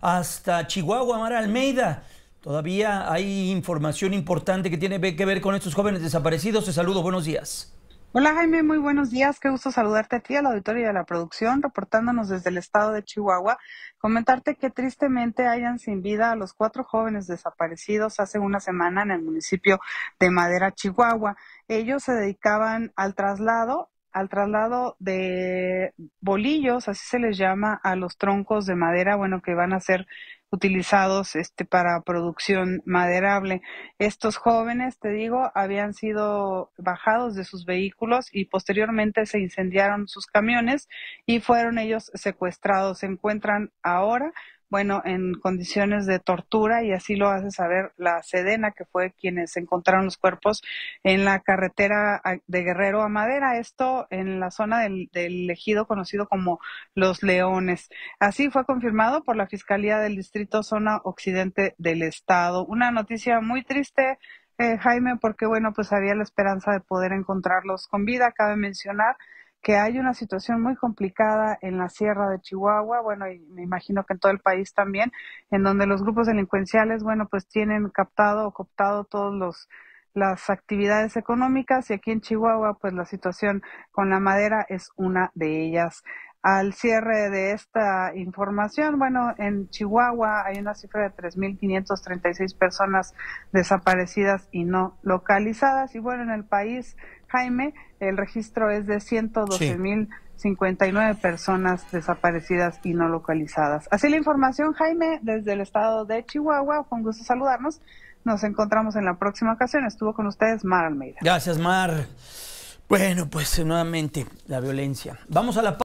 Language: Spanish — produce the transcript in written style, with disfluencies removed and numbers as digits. hasta Chihuahua, Mara Almeida. Todavía hay información importante que tiene que ver con estos jóvenes desaparecidos. Te saludo, buenos días. Hola Jaime, muy buenos días, qué gusto saludarte a ti, al auditorio y a la producción, reportándonos desde el estado de Chihuahua. Comentarte que tristemente hayan sin vida a los 4 jóvenes desaparecidos hace una semana en el municipio de Madera, Chihuahua. Ellos se dedicaban al traslado de bolillos, así se les llama a los troncos de madera, bueno, que van a ser utilizados para producción maderable. Estos jóvenes, te digo, habían sido bajados de sus vehículos y posteriormente se incendiaron sus camiones y fueron ellos secuestrados. Se encuentran ahora, bueno, en condiciones de tortura, y así lo hace saber la Sedena, que fue quienes encontraron los cuerpos en la carretera de Guerrero a Madera, esto en la zona del ejido conocido como Los Leones. Así fue confirmado por la Fiscalía del Distrito Zona Occidente del Estado. Una noticia muy triste, Jaime, porque bueno, pues había la esperanza de poder encontrarlos con vida. Cabe mencionar que hay una situación muy complicada en la sierra de Chihuahua, bueno, y me imagino que en todo el país también, en donde los grupos delincuenciales, bueno, pues tienen captado o cooptado todos las actividades económicas, y aquí en Chihuahua, pues la situación con la madera es una de ellas. Al cierre de esta información, bueno, en Chihuahua hay una cifra de 3,536 personas desaparecidas y no localizadas. Y bueno, en el país, Jaime, el registro es de 112,059 personas desaparecidas y no localizadas. Así la información, Jaime, desde el estado de Chihuahua. Con gusto saludarnos. Nos encontramos en la próxima ocasión. Estuvo con ustedes Mara Almeida. Gracias, Mar. Bueno, pues nuevamente la violencia. Vamos a la